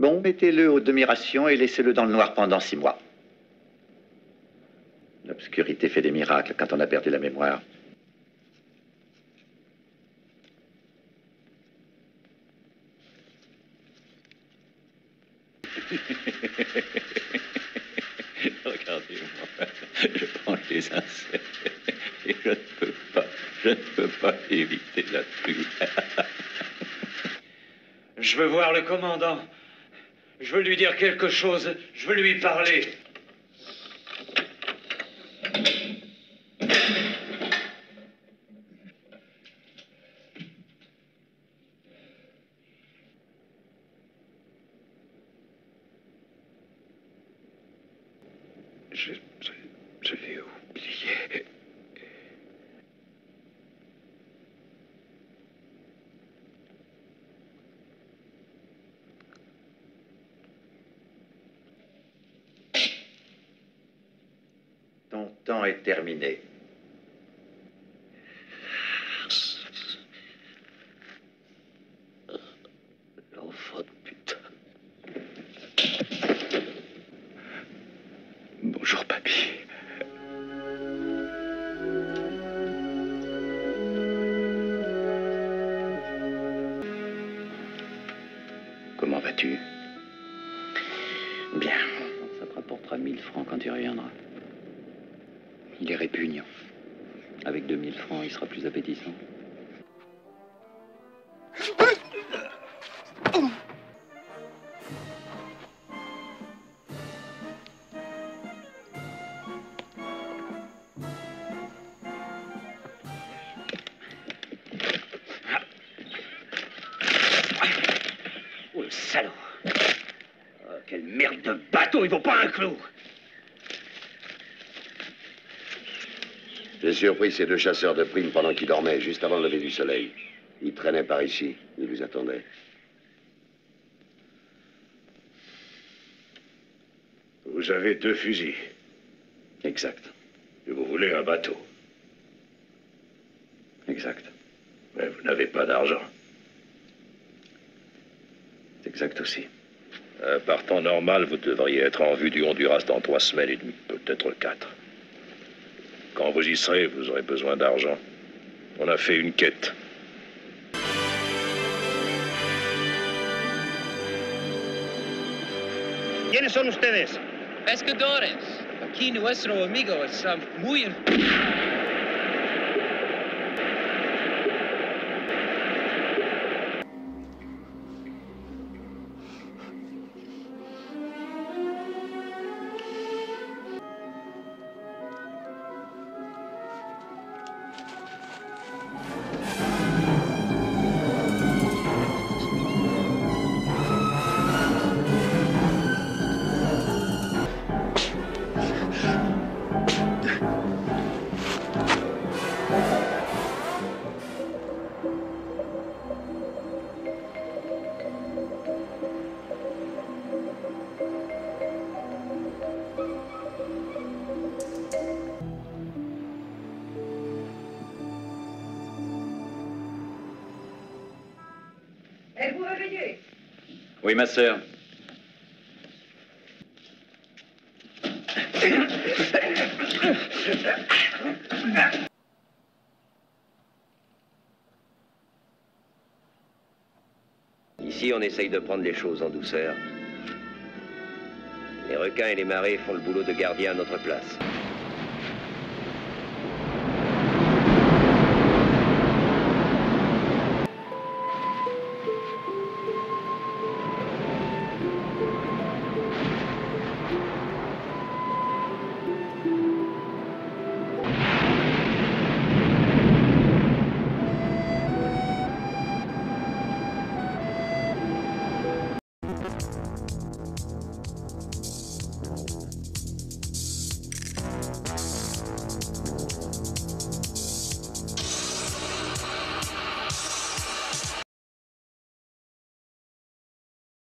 Bon, mettez-le aux demi-rations et laissez-le dans le noir pendant 6 mois. L'obscurité fait des miracles quand on a perdu la mémoire. Regardez-moi, je prends les insectes et je ne peux pas éviter la pluie. Je veux voir le commandant. Je veux lui dire quelque chose. Je veux lui parler. Je l'ai oublié. Ton temps est terminé. Comment vas-tu? Bien. Ça te rapportera 1000 francs quand tu reviendras. Il est répugnant. Avec 2000 francs, il sera plus appétissant. Salaud! Oh, quelle merde de bateau, il vaut pas un clou! J'ai surpris ces 2 chasseurs de primes pendant qu'ils dormaient, juste avant le lever du soleil. Ils traînaient par ici, ils vous attendaient. Vous avez 2 fusils. Exact. Et vous voulez un bateau. Exact. Mais vous n'avez pas d'argent. Exact aussi. Un partant normal, vous devriez être en vue du Honduras dans 3 semaines et demie, peut-être 4. Quand vous y serez, vous aurez besoin d'argent. On a fait une quête. ¿Quiénes son ustedes? Pescadores. Aquí nuestro amigo es muy... Vous réveillez? Oui, ma sœur. Ici, on essaye de prendre les choses en douceur. Les requins et les marées font le boulot de gardien à notre place.